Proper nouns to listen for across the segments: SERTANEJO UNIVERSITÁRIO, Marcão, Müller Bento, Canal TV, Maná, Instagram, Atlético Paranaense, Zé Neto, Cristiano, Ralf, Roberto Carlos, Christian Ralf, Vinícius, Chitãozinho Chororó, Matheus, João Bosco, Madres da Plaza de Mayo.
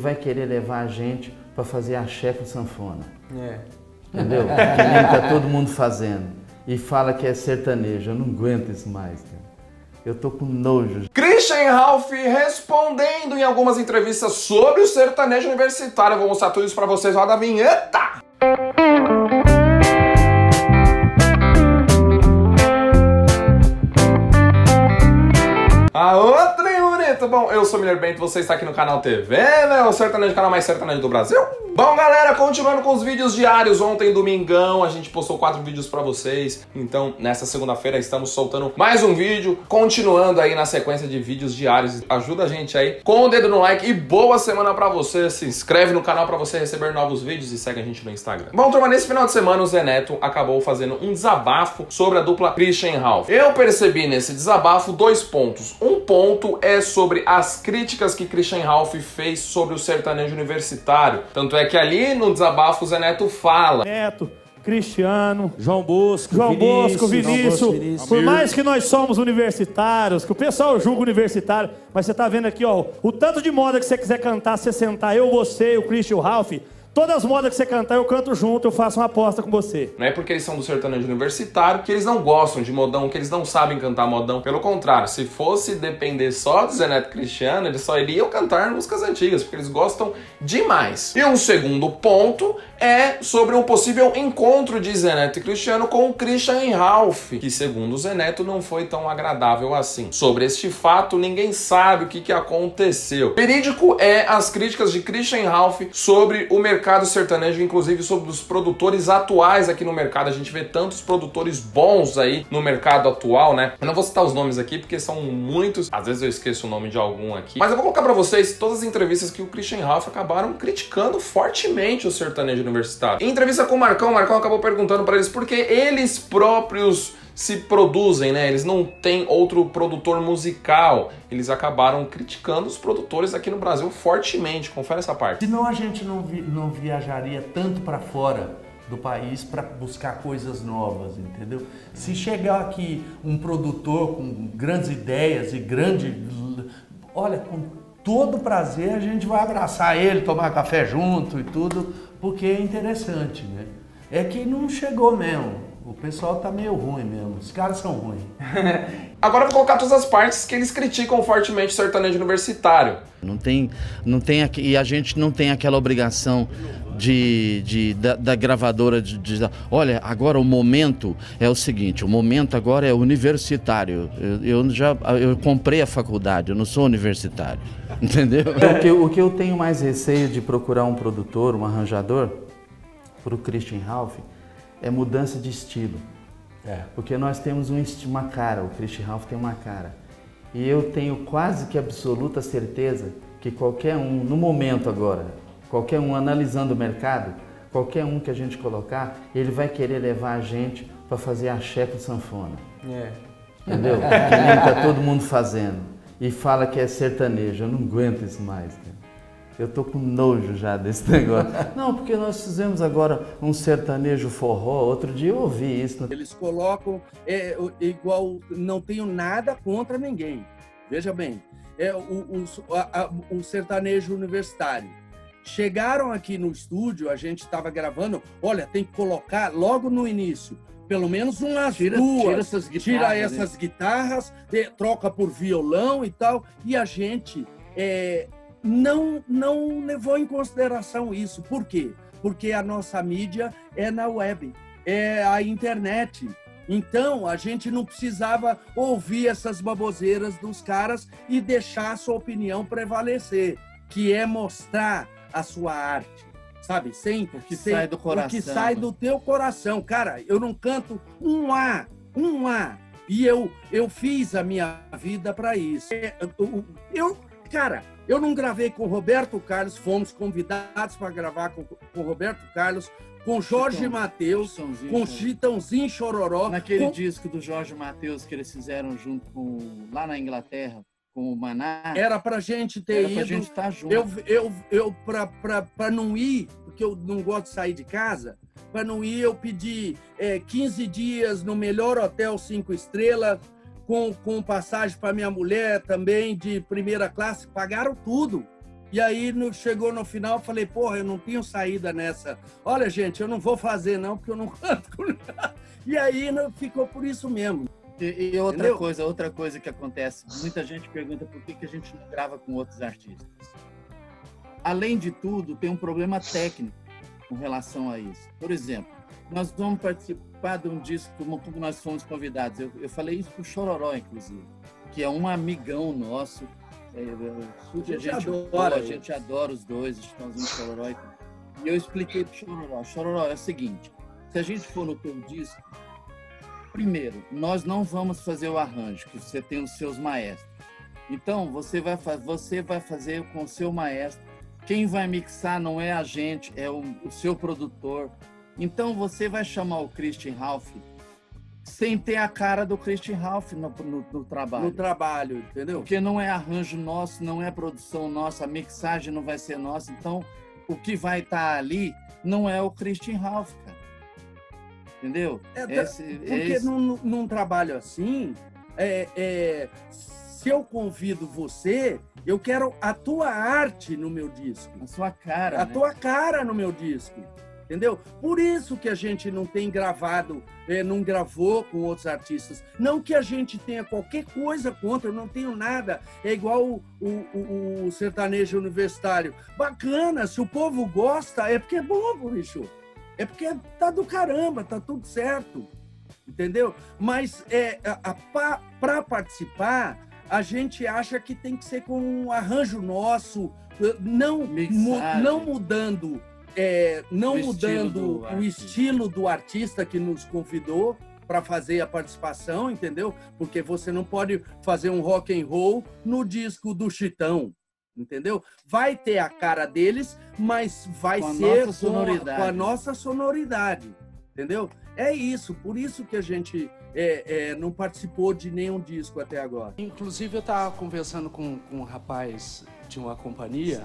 Vai querer levar a gente para fazer axé com sanfona. É. Entendeu? Que nem tá todo mundo fazendo. E fala que é sertanejo. Eu não aguento isso mais, cara. Eu tô com nojo. Christian Ralf respondendo em algumas entrevistas sobre o sertanejo universitário. Eu vou mostrar tudo isso pra vocês. Roda a vinheta! Aô, triunito! Bom, eu sou o Müller Bento, você está aqui no Canal TV, né? O sertanejo, canal mais sertanejo do Brasil. Bom, galera, continuando com os vídeos diários. Ontem, domingão, a gente postou 4 vídeos pra vocês. Então, nessa segunda-feira, estamos soltando mais um vídeo. Continuando aí na sequência de vídeos diários. Ajuda a gente aí com o dedo no like. E boa semana pra você. Se inscreve no canal pra você receber novos vídeos. E segue a gente no Instagram. Bom, turma, nesse final de semana, o Zé Neto acabou fazendo um desabafo sobre a dupla Christian Ralf. Eu percebi nesse desabafo 2 pontos. Um ponto é sobre as críticas que Christian Ralf fez sobre o sertanejo universitário. Tanto é que ali no desabafo o Zé Neto fala. Neto, Cristiano, João Bosco, Vinícius. Por mais que nós somos universitários, que o pessoal julga universitário, mas você tá vendo aqui, ó, o tanto de moda que você quiser cantar, você sentar, eu, você, o Christian, o Ralf, todas as modas que você cantar, eu canto junto, eu faço uma aposta com você. Não é porque eles são do sertanejo universitário que eles não gostam de modão, que eles não sabem cantar modão. Pelo contrário, se fosse depender só do Zé Neto e Cristiano, eles só iriam cantar músicas antigas, porque eles gostam demais. E um segundo ponto é sobre um possível encontro de Zé Neto e Cristiano com o Christian Ralf, que segundo o Zé Neto não foi tão agradável assim. Sobre este fato, ninguém sabe o que aconteceu. Verídico é as críticas de Christian Ralf sobre o mercado sertanejo, inclusive sobre os produtores atuais aqui no mercado. A gente vê tantos produtores bons aí no mercado atual, né? Eu não vou citar os nomes aqui porque são muitos. Às vezes eu esqueço o nome de algum aqui. Mas eu vou colocar pra vocês todas as entrevistas que o Christian Ralf acabaram criticando fortemente o sertanejo universitário. Em entrevista com o Marcão acabou perguntando pra eles por que eles próprios se produzem, né? Eles não têm outro produtor musical. Eles acabaram criticando os produtores aqui no Brasil fortemente. Confere essa parte. Senão a gente não viajaria tanto para fora do país para buscar coisas novas, entendeu? Se chegar aqui um produtor com grandes ideias e grande... Olha, com todo prazer a gente vai abraçar ele, tomar café junto e tudo, porque é interessante, né? É que não chegou mesmo. O pessoal tá meio ruim mesmo, os caras são ruins. Agora eu vou colocar todas as partes que eles criticam fortemente o sertanejo universitário. Não tem aqui, e a gente não tem aquela obrigação da gravadora de olha, agora o momento é o seguinte, o momento agora é universitário. Eu comprei a faculdade, eu não sou universitário, entendeu? O que eu tenho mais receio de procurar um produtor, um arranjador, pro Christian Ralf, é mudança de estilo, porque nós temos uma cara, o Christian Ralf tem uma cara. E eu tenho quase que absoluta certeza que qualquer um, no momento agora, qualquer um analisando o mercado, qualquer um que a gente colocar, ele vai querer levar a gente para fazer axé com sanfona. É. Entendeu? Que nem tá todo mundo fazendo. E fala que é sertanejo, eu não aguento isso mais, cara. Eu tô com nojo já desse negócio. Não, porque nós fizemos agora um sertanejo forró, outro dia eu ouvi isso. Eles colocam igual, não tenho nada contra ninguém. Veja bem, um sertanejo universitário. Chegaram aqui no estúdio, a gente estava gravando, olha, tem que colocar logo no início, pelo menos umas duas, tira essas guitarras, troca por violão e tal, e a gente... Não levou em consideração isso. Por quê? Porque a nossa mídia é na web, é a internet. Então, a gente não precisava ouvir essas baboseiras dos caras e deixar a sua opinião prevalecer, que é mostrar a sua arte, sabe? O que sai do teu coração. Cara, eu não canto um A. E eu fiz a minha vida para isso. Cara, eu não gravei com o Roberto Carlos, fomos convidados para gravar com o Roberto Carlos, com Jorge Matheus, com Chitãozinho Chororó. Naquele disco do Jorge Matheus que eles fizeram junto com, lá na Inglaterra, com o Maná. Era pra gente ter ido. Pra gente estar junto. Pra não ir, porque eu não gosto de sair de casa, pra não ir eu pedi 15 dias no melhor hotel 5 estrelas, com passagem para minha mulher também de primeira classe, pagaram tudo. E aí chegou no final, falei, porra, eu não tenho saída nessa. Olha, gente, eu não vou fazer não, porque eu não canto com nada. E aí ficou por isso mesmo. E outra coisa que acontece, muita gente pergunta por que a gente não grava com outros artistas. Além de tudo, tem um problema técnico com relação a isso. Por exemplo, nós vamos participar de um disco, como nós fomos convidados. Eu falei isso pro Chororó, inclusive, que é um amigão nosso. A gente adora os dois, o Chitãozinho Chororó. E eu expliquei pro Chororó. Chororó, é o seguinte, se a gente for no teu disco, primeiro, nós não vamos fazer o arranjo, que você tem os seus maestros. Então, você vai fazer com o seu maestro. Quem vai mixar não é a gente, é o seu produtor. Então, você vai chamar o Christian Ralf sem ter a cara do Christian Ralf no trabalho. No trabalho, entendeu? Porque não é arranjo nosso, não é produção nossa, a mixagem não vai ser nossa. Então, o que vai estar ali não é o Christian Ralf, cara. Entendeu? Num trabalho assim, se eu convido você, eu quero a tua arte no meu disco. A sua cara, tua cara no meu disco. Entendeu? Por isso que a gente não tem gravado, não gravou com outros artistas. Não que a gente tenha qualquer coisa contra, eu não tenho nada. É igual o sertanejo universitário. Bacana, se o povo gosta, é porque é bom, bicho. É porque tá do caramba, tá tudo certo. Entendeu? Mas para participar, a gente acha que tem que ser com um arranjo nosso, não mudando o estilo do artista que nos convidou para fazer a participação, entendeu? Porque você não pode fazer um rock and roll no disco do Chitão, entendeu? Vai ter a cara deles, mas vai ser com a nossa sonoridade, entendeu? É isso, por isso que a gente não participou de nenhum disco até agora. Inclusive, eu estava conversando com um rapaz de uma companhia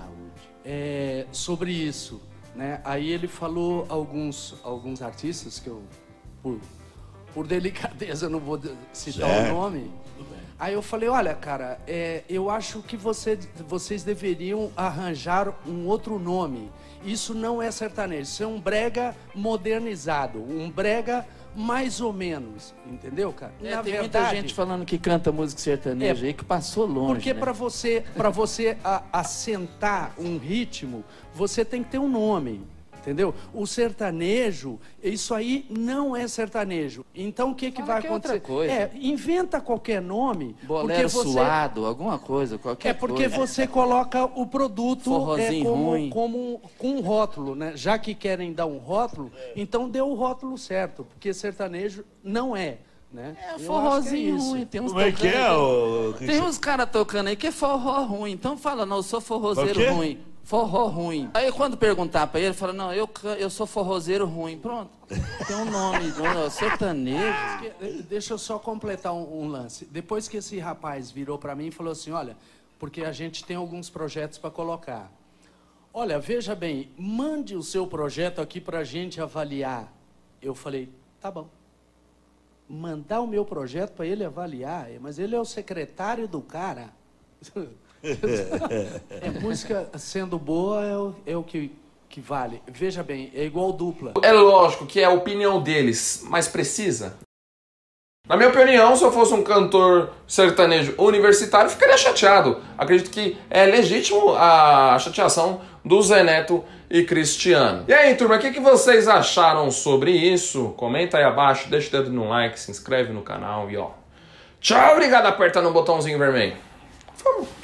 sobre isso, né? Aí ele falou alguns artistas que eu, por delicadeza, não vou citar o nome. Aí eu falei, olha, cara, eu acho que vocês deveriam arranjar um outro nome. Isso não é sertanejo, isso é um brega modernizado, um brega mais ou menos, entendeu, cara? Na tem verdade, muita gente falando que canta música sertaneja aí, que passou longe, porque né? pra você assentar um ritmo, você tem que ter um nome. Entendeu? O sertanejo, isso aí não é sertanejo. Então o que vai acontecer? Outra coisa. Inventa qualquer nome. Bolero suado, alguma coisa, qualquer coisa. É porque você coloca o produto com um rótulo, né? Já que querem dar um rótulo, então dê o rótulo certo, porque sertanejo não é. Né? É forrozinho ruim, tem uns caras tocando. Tem uns caras tocando aí que é forró ruim. Então fala, não, eu sou forrozeiro ruim. Forró ruim. Aí quando perguntar pra ele, ele fala, não, eu sou forrozeiro ruim. Pronto, tem um nome, sertanejo. Deixa eu só completar um lance. Depois que esse rapaz virou pra mim e falou assim, olha, porque a gente tem alguns projetos pra colocar. Olha, veja bem, mande o seu projeto aqui pra gente avaliar. Eu falei, tá bom. Mandar o meu projeto pra ele avaliar, mas ele é o secretário do cara. Música sendo boa é o que vale. Veja bem, é igual dupla. É lógico que é a opinião deles, mas precisa? Na minha opinião, se eu fosse um cantor sertanejo universitário, ficaria chateado. Acredito que é legítimo a chateação do Zé Neto e Cristiano. E aí, turma, o que vocês acharam sobre isso? Comenta aí abaixo, deixa o dedo no like, se inscreve no canal e ó. Tchau, obrigado, aperta no botãozinho vermelho. Vamos!